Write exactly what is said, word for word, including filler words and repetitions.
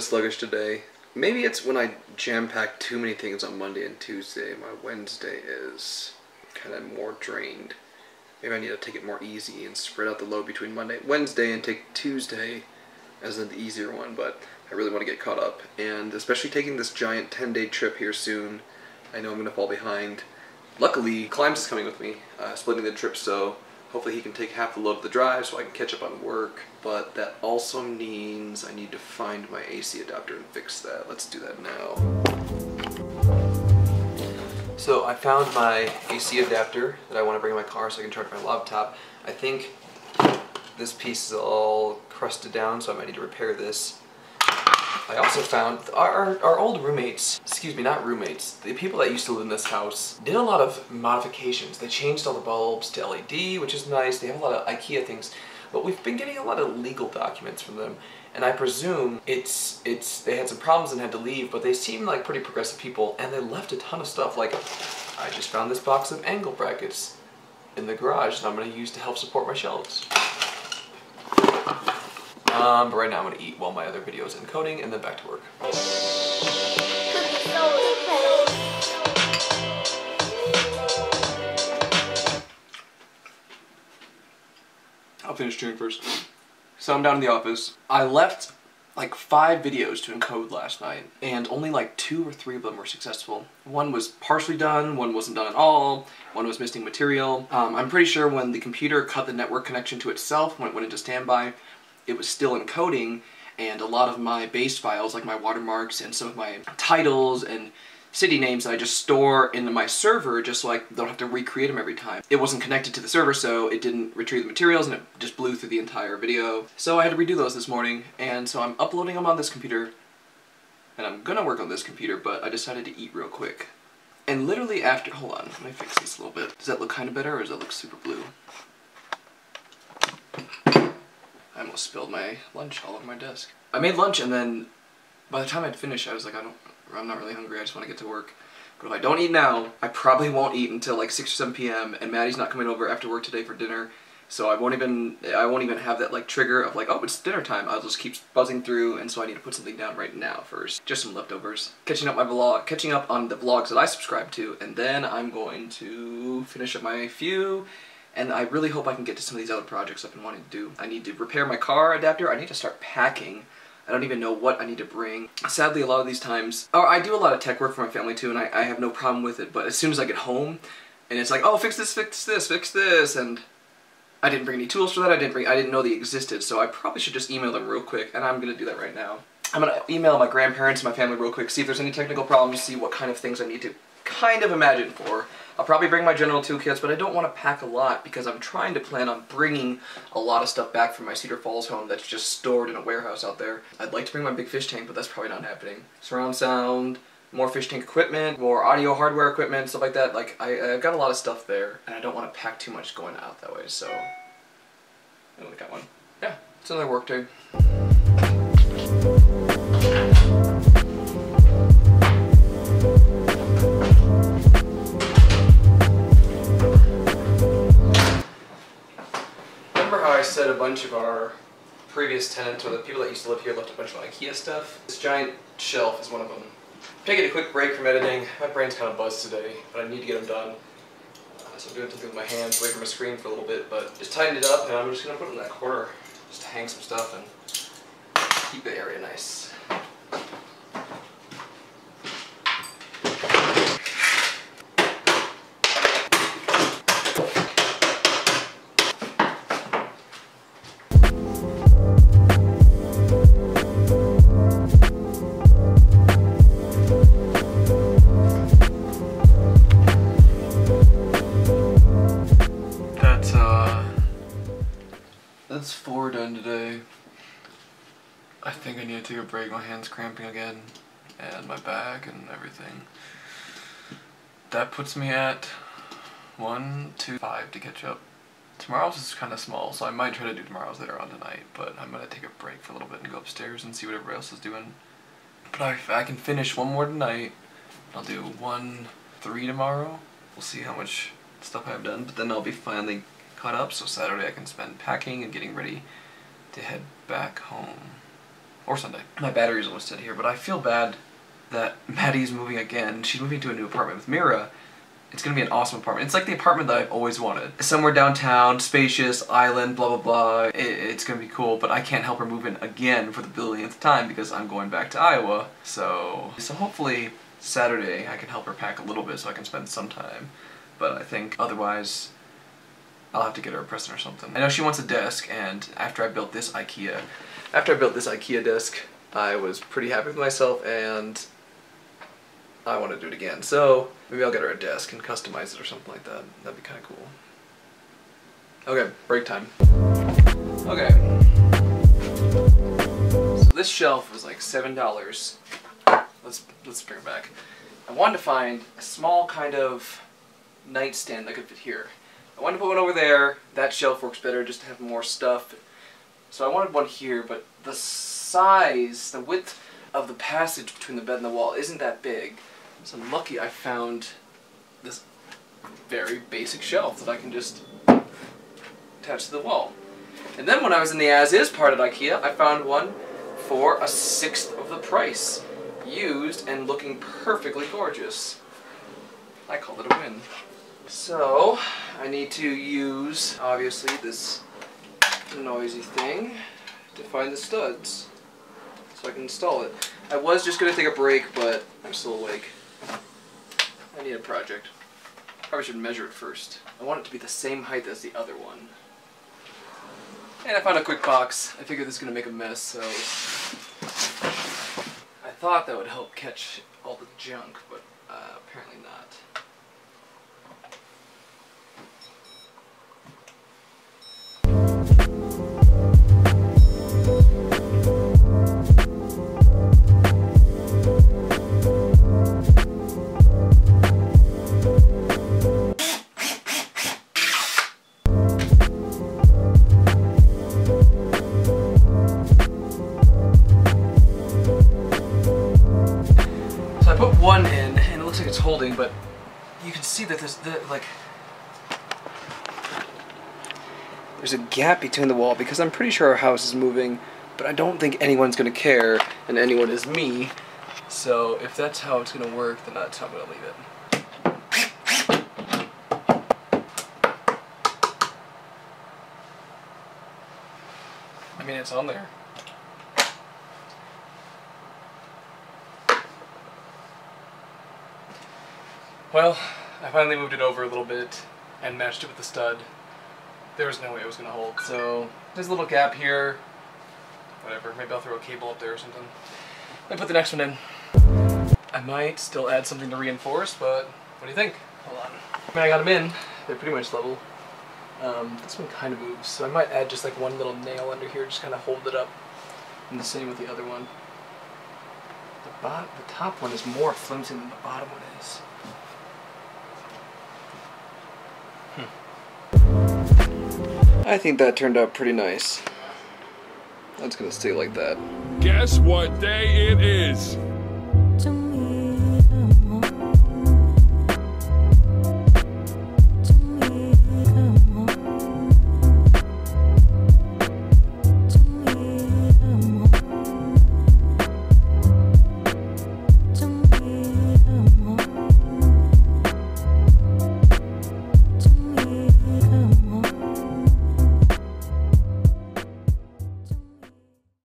bit sluggish today. Maybe it's when I jam-pack too many things on Monday and Tuesday. My Wednesday is kind of more drained. Maybe I need to take it more easy and spread out the load between Monday and Wednesday and take Tuesday as the easier one, but I really want to get caught up. And especially taking this giant ten-day trip here soon, I know I'm going to fall behind. Luckily, Climbs is coming with me, uh, splitting the trip, so hopefully he can take half the load of the drive so I can catch up on work. But that also means I need to find my A C adapter and fix that. Let's do that now. So I found my A C adapter that I want to bring in my car so I can charge my laptop. I think this piece is all crusted down, so I might need to repair this. I also found our, our old roommates, excuse me, not roommates, the people that used to live in this house did a lot of modifications. They changed all the bulbs to L E D, which is nice. They have a lot of IKEA things, but we've been getting a lot of legal documents from them, and I presume it's, it's, they had some problems and had to leave, but they seem like pretty progressive people, and they left a ton of stuff. Like, I just found this box of angle brackets in the garage that I'm going to use to help support my shelves. Um, but right now I'm going to eat while my other video is encoding and then back to work. I'll finish chewing first. So I'm down in the office. I left like five videos to encode last night, and only like two or three of them were successful. One was partially done, one wasn't done at all, one was missing material. Um, I'm pretty sure when the computer cut the network connection to itself, when it went into standby, it was still encoding, and a lot of my base files, like my watermarks and some of my titles and city names that I just store into my server just so I don't have to recreate them every time. It wasn't connected to the server, so it didn't retrieve the materials, and it just blew through the entire video. So I had to redo those this morning, and so I'm uploading them on this computer, and I'm gonna work on this computer, but I decided to eat real quick. And literally after, hold on, let me fix this a little bit. Does that look kind of better, or does that look super blue? I almost spilled my lunch all over my desk. I made lunch, and then by the time I'd finished, I was like, I don't, I'm not really hungry, I just want to get to work. But if I don't eat now, I probably won't eat until like six or seven P M and Maddie's not coming over after work today for dinner, so I won't even, I won't even have that like trigger of like, oh, it's dinner time. I'll just keep buzzing through, and so I need to put something down right now first. Just some leftovers. Catching up my vlog, catching up on the vlogs that I subscribe to, and then I'm going to finish up my few. And I really hope I can get to some of these other projects I've been wanting to do. I need to repair my car adapter. I need to start packing. I don't even know what I need to bring. Sadly, a lot of these times... Oh, I do a lot of tech work for my family, too, and I, I have no problem with it. But as soon as I get home, and it's like, oh, fix this, fix this, fix this, and... I didn't bring any tools for that. I didn't bring... I didn't know they existed, so I probably should just email them real quick, and I'm going to do that right now. I'm going to email my grandparents and my family real quick, see if there's any technical problems, see what kind of things I need to kind of imagine for. I'll probably bring my general toolkits, but I don't want to pack a lot because I'm trying to plan on bringing a lot of stuff back from my Cedar Falls home that's just stored in a warehouse out there. I'd like to bring my big fish tank, but that's probably not happening. Surround sound, more fish tank equipment, more audio hardware equipment, stuff like that. Like, I, I've got a lot of stuff there, and I don't want to pack too much going out that way, so... I only got one. Yeah, it's another work day. I said a bunch of our previous tenants, or the people that used to live here, left a bunch of IKEA stuff. This giant shelf is one of them. I'm taking a quick break from editing. My brain's kind of buzzed today, but I need to get them done. Uh, so I'm doing something with my hands, away from my screen for a little bit, but just tightened it up, and I'm just going to put it in that corner, just to hang some stuff and keep the area nice. Take a break, my hand's cramping again, and my back and everything. That puts me at one, two, five to catch up. Tomorrow's is kind of small, so I might try to do tomorrow's later on tonight, but I'm going to take a break for a little bit and go upstairs and see what everybody else is doing. But I, I can finish one more tonight. I'll do one, three tomorrow. We'll see how much stuff I have done, but then I'll be finally caught up, so Saturday I can spend packing and getting ready to head back home. or Sunday. My battery's almost dead here, but I feel bad that Maddie's moving again. She's moving to a new apartment with Mira. It's gonna be an awesome apartment. It's like the apartment that I've always wanted. Somewhere downtown, spacious, island, blah, blah, blah. It, it's gonna be cool, but I can't help her move in again for the billionth time because I'm going back to Iowa. So, so hopefully Saturday I can help her pack a little bit so I can spend some time. But I think otherwise I'll have to get her a present or something. I know she wants a desk, and after I built this IKEA, after I built this IKEA desk, I was pretty happy with myself and I want to do it again, so maybe I'll get her a desk and customize it or something like that. That'd be kind of cool. Okay, break time. Okay. So this shelf was like seven dollars. Let's, let's bring it back. I wanted to find a small kind of nightstand that could fit here. I wanted to put one over there. That shelf works better just to have more stuff. So I wanted one here, but the size, the width of the passage between the bed and the wall isn't that big. So I'm lucky I found this very basic shelf that I can just attach to the wall. And then when I was in the as-is part at IKEA, I found one for a sixth of the price, used and looking perfectly gorgeous. I called it a win. So I need to use, obviously, this noisy thing to find the studs so I can install it. I was just going to take a break, but I'm still awake. I need a project. Probably should measure it first. I want it to be the same height as the other one. And I found a quick box. I figured this is going to make a mess, so I thought that would help catch all the junk, but uh, apparently not. But you can see that there's the, like there's a gap between the wall because I'm pretty sure our house is moving, but I don't think anyone's gonna care, and anyone is me. So if that's how it's gonna work, then that's how I'm gonna leave it. I mean, it's on there. Well, I finally moved it over a little bit and matched it with the stud. There was no way it was going to hold, so there's a little gap here. Whatever, maybe I'll throw a cable up there or something. Let me put the next one in. I might still add something to reinforce, but what do you think? Hold on. I mean, I got them in. They're pretty much level. Um, this one kind of moves, so I might add just like one little nail under here, just kind of hold it up. And the same with the other one. The, bot the top one is more flimsy than the bottom one is. I think that turned out pretty nice. That's gonna stay like that. Guess what day it is?